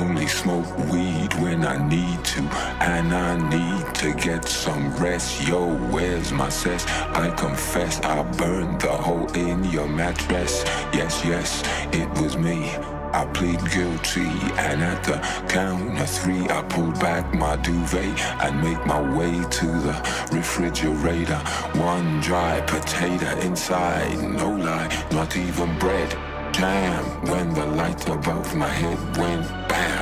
only smoke weed when I need to, and I need to get some rest. Yo, where's my cess? I confess, I burned the hole in your mattress. Yes, yes, it was me. I plead guilty, and at the count of three, I pull back my duvet and make my way to the refrigerator. One dry potato inside, no lie, not even bread. Jam, when the light above my head went bam.